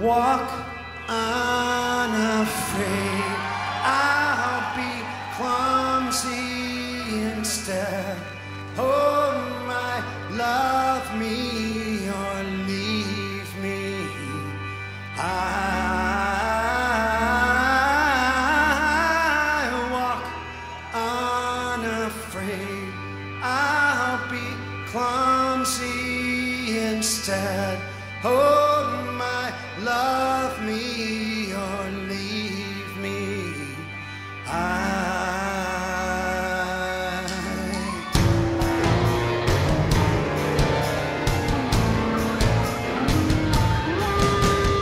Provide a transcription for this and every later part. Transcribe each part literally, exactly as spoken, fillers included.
Walk unafraid. I'll be clumsy instead. Hold my love me or leave me. I walk unafraid. I'll be clumsy instead. Hold my love me or leave me. I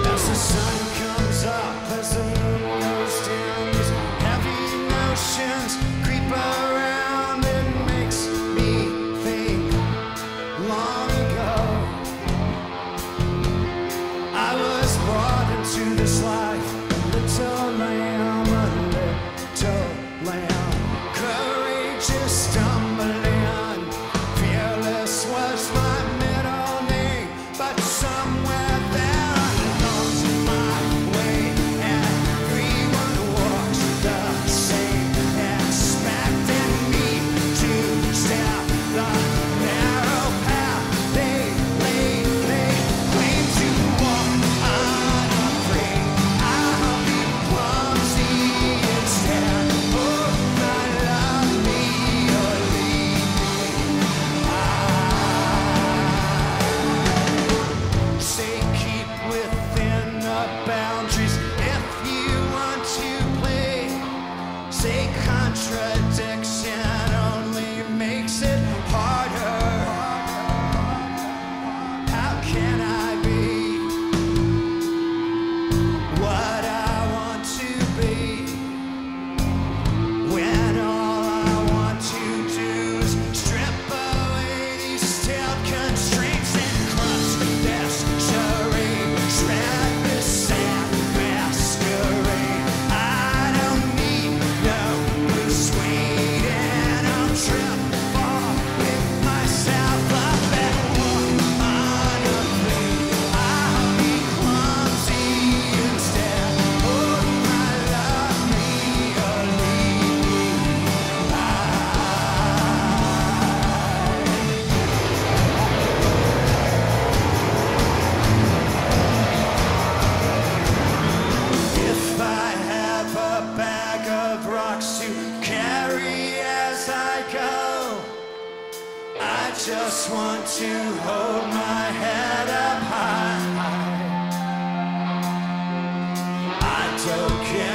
as the sun comes up, as the moon goes down, these heavy notions creep around. It makes me think long ago I was brought into this life, a little lamb, a little lamb, courageous, stumbling, fearless was my middle name, but somewhere there I lost my way. Everyone walks the same, expecting me to step the narrow path they lay, they claim to walk unafraid. I'll be clumsy instead. Would not love me or leave me. I say keep within the boundaries if you want to play. Say contradiction only makes it harder. How can I be what I want to be when all I want to do is strip away these stale constraints and crush this charade, shred this sad masquerade. I don't need no persuade, and I'll trip, fall with myself up and walk unafraid. I'll be clumsy instead. Would my love me or leave me? I If I have a bag of rocks to carry as I go, I just want to hold my head up high. I don't care.